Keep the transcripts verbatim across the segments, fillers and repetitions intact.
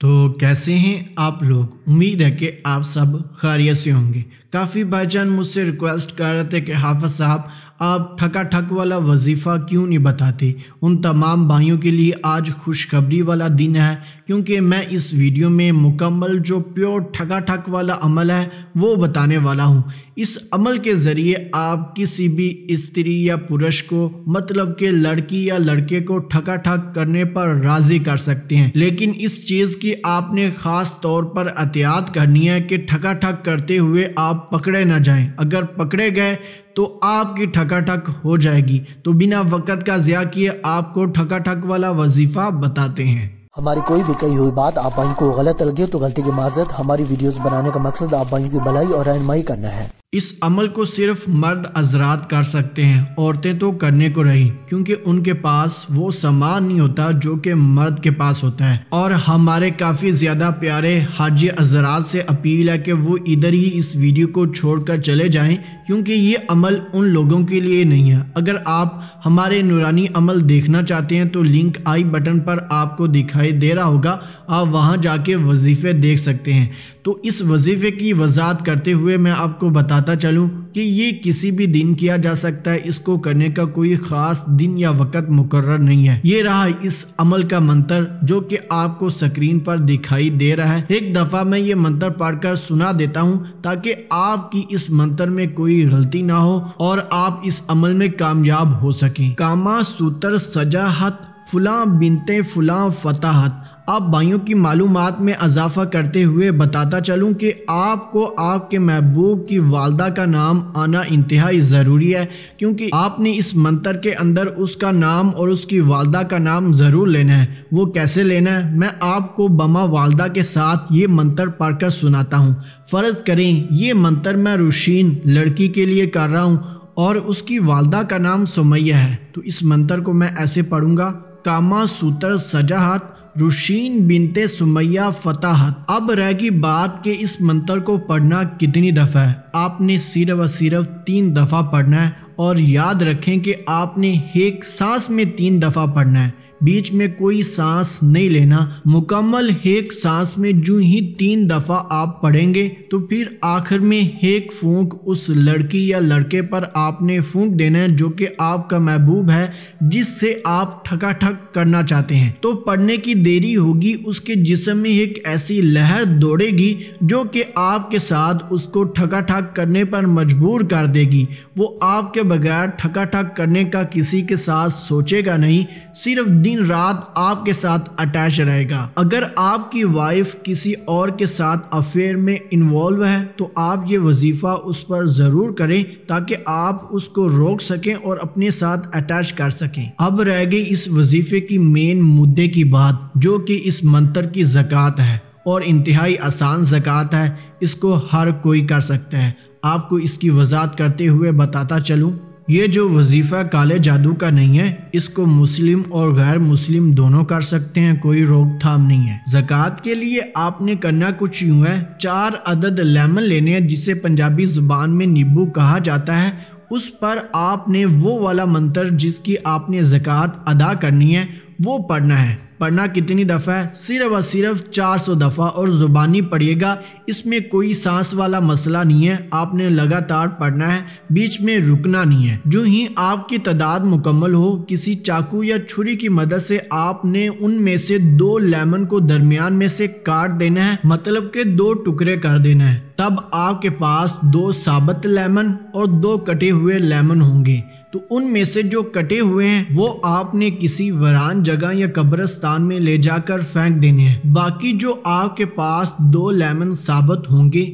तो कैसे हैं आप लोग। उम्मीद है कि आप सब खैरियत से होंगे। काफ़ी भाईजान मुझसे रिक्वेस्ट कर रहे थे कि हाफिज़ साहब आप ठका ठक वाला वजीफ़ा क्यों नहीं बताते। उन तमाम भाइयों के लिए आज खुशखबरी वाला दिन है, क्योंकि मैं इस वीडियो में मुकम्मल जो प्योर ठका ठक वाला अमल है वो बताने वाला हूँ। इस अमल के ज़रिए आप किसी भी स्त्री या पुरुष को, मतलब कि लड़की या लड़के को ठका ठक करने पर राज़ी कर सकते हैं, लेकिन इस चीज़ की आपने ख़ास तौर पर एहतियात करनी है कि ठका ठक करते हुए आप पकड़े ना जाएं। अगर पकड़े गए तो आपकी ठकाठक हो जाएगी। तो बिना वक्त का ज़िया किए आपको ठकाठक वाला वजीफ़ा बताते हैं। हमारी कोई भी कही हुई बात आप भाई को गलत लगे तो गलती की माजरत। हमारी वीडियोस बनाने का मकसद आप भाई की भलाई और रहनुमाई करना है। इस अमल को सिर्फ मर्द हजरात कर सकते हैं, औरतें तो करने को रही, क्योंकि उनके पास वो सामान नहीं होता जो कि मर्द के पास होता है। और हमारे काफ़ी ज़्यादा प्यारे हाजी हजरात से अपील है कि वो इधर ही इस वीडियो को छोड़कर चले जाएं, क्योंकि ये अमल उन लोगों के लिए नहीं है। अगर आप हमारे नूरानी अमल देखना चाहते हैं तो लिंक आई बटन पर आपको दिखाई दे रहा होगा, आप वहाँ जाके वजीफ़े देख सकते हैं। तो इस वजीफ़े की वजाहत करते हुए मैं आपको बता चलूं कि ये किसी भी दिन किया जा सकता है। इसको करने का कोई खास दिन या वक्त मुकर्रर नहीं है। ये रहा इस अमल का मंतर जो कि आपको स्क्रीन पर दिखाई दे रहा है। एक दफा मैं ये मंतर पढ़कर सुना देता हूँ ताकि आपकी इस मंतर में कोई गलती ना हो और आप इस अमल में कामयाब हो सकें। कामा सूत्र सजाहत फुला बिनते फुला फताहत। आप भाइयों की मालूमात में इजाफा करते हुए बताता चलूँ कि आपको आपके महबूब की वालदा का नाम आना इंतहाई ज़रूरी है, क्योंकि आपने इस मंतर के अंदर उसका नाम और उसकी वालदा का नाम ज़रूर लेना है। वो कैसे लेना है मैं आपको बमा वालदा के साथ ये मंतर पढ़कर सुनाता हूँ। फ़र्ज़ करें ये मंतर मैं रुशीन लड़की के लिए कर रहा हूँ और उसकी वालदा का नाम सुमैया है, तो इस मंतर को मैं ऐसे पढ़ूँगा। कामा सूत्र सजाहत रुशीन बिनते सुमैया फताहत। अब रहेगी बात कि इस मंत्र को पढ़ना कितनी दफ़ा है। आपने सिर्फ और सिर्फ तीन दफ़ा पढ़ना है, और याद रखें कि आपने एक सांस में तीन दफ़ा पढ़ना है, बीच में कोई सांस नहीं लेना। मुकम्मल एक सांस में जो ही तीन दफ़ा आप पढ़ेंगे तो फिर आखिर में एक फूंक उस लड़की या लड़के पर आपने फूंक देना है जो कि आपका महबूब है, जिससे आप ठकाठक करना चाहते हैं। तो पढ़ने की देरी होगी, उसके जिस्म में एक ऐसी लहर दौड़ेगी जो कि आपके साथ उसको ठकाठक करने पर मजबूर कर देगी। वो आपके बगैर ठकाठक करने का किसी के साथ सोचेगा नहीं, सिर्फ दिन रात आपके साथ अटैच रहेगा। अगर आपकी वाइफ किसी और के साथ अफेयर में इन्वॉल्व है तो आप ये वजीफ़ा उस पर ज़रूर करें ताकि आप उसको रोक सकें और अपने साथ अटैच कर सकें। अब रह गई इस वजीफ़े की मेन मुद्दे की बात, जो कि इस मंत्र की ज़कात है और इंतहाई आसान ज़कात है। इसको हर कोई कर सकता है। आपको इसकी वजाहत करते हुए बताता चलूँ, ये जो वजीफ़ा काले जादू का नहीं है, इसको मुस्लिम और गैर मुस्लिम दोनों कर सकते हैं, कोई रोकथाम नहीं है। ज़कात के लिए आपने करना कुछ यूँ है। चार अदद लेमन लेने हैं, जिसे पंजाबी ज़ुबान में नींबू कहा जाता है। उस पर आपने वो वाला मंत्र जिसकी आपने ज़कात अदा करनी है वो पढ़ना है। पढ़ना कितनी दफ़ा है, सिर्फ और सिर्फ चार सौ दफ़ा, और ज़ुबानी पढ़िएगा। इसमें कोई सांस वाला मसला नहीं है। आपने लगातार पढ़ना है, बीच में रुकना नहीं है। जो ही आपकी तादाद मुकम्मल हो, किसी चाकू या छुरी की मदद से आपने उनमें से दो लेमन को दरमियान में से काट देना है, मतलब के दो टुकड़े कर देना है। तब आपके पास दो साबत लेमन और दो कटे हुए लेमन होंगे। तो उनमें से जो कटे हुए हैं वो आपने किसी वीरान जगह या कब्रिस्तान में ले जाकर फेंक देने हैं। बाकी जो आपके पास दो लेमन साबत होंगे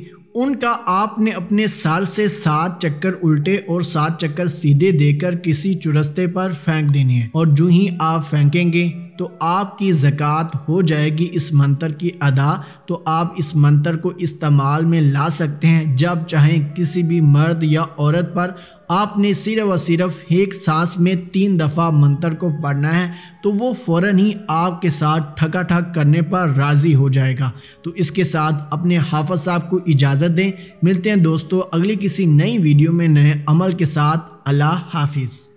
उनका आपने अपने सर से सात चक्कर उल्टे और सात चक्कर सीधे देकर किसी चुरस्ते पर फेंक देने हैं। और जो ही आप फेंकेंगे तो आपकी ज़कात हो जाएगी इस मंत्र की अदा। तो आप इस मंत्र को इस्तेमाल में ला सकते हैं जब चाहें। किसी भी मर्द या औरत पर आपने सिर्फ और सिर्फ एक सांस में तीन दफ़ा मंत्र को पढ़ना है, तो वो फ़ौरन ही आपके साथ ठकाठक करने पर राज़ी हो जाएगा। तो इसके साथ अपने हाफिज़ साहब को इजाज़त दें। मिलते हैं दोस्तों अगली किसी नई वीडियो में नए अमल के साथ। अल्लाह हाफिज़।